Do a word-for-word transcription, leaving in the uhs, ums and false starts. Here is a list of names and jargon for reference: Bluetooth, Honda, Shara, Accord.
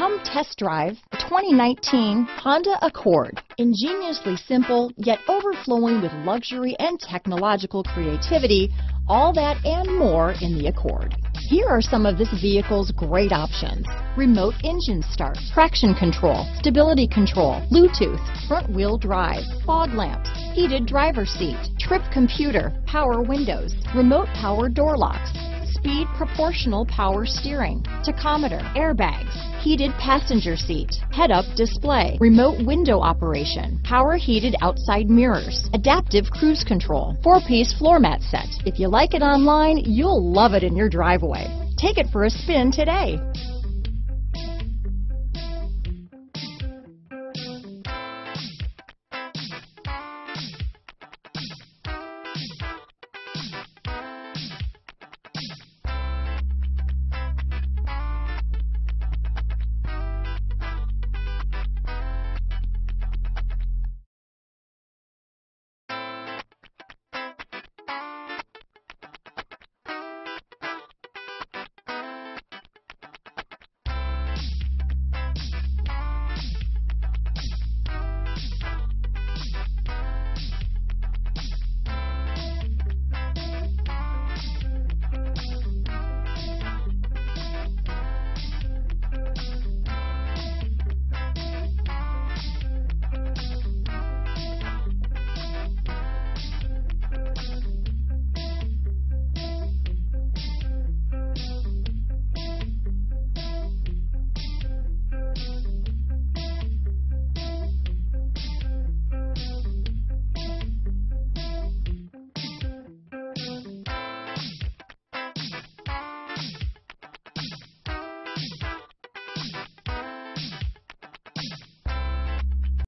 Come test drive the twenty nineteen Honda Accord. Ingeniously simple, yet overflowing with luxury and technological creativity, all that and more in the Accord. Here are some of this vehicle's great options: remote engine start, traction control, stability control, Bluetooth, front wheel drive, fog lamps, heated driver's seat, trip computer, power windows, remote power door locks, speed proportional power steering, tachometer, airbags, heated passenger seat, head-up display, remote window operation, power heated outside mirrors, adaptive cruise control, four-piece floor mat set. If you like it online, you'll love it in your driveway. Take it for a spin today.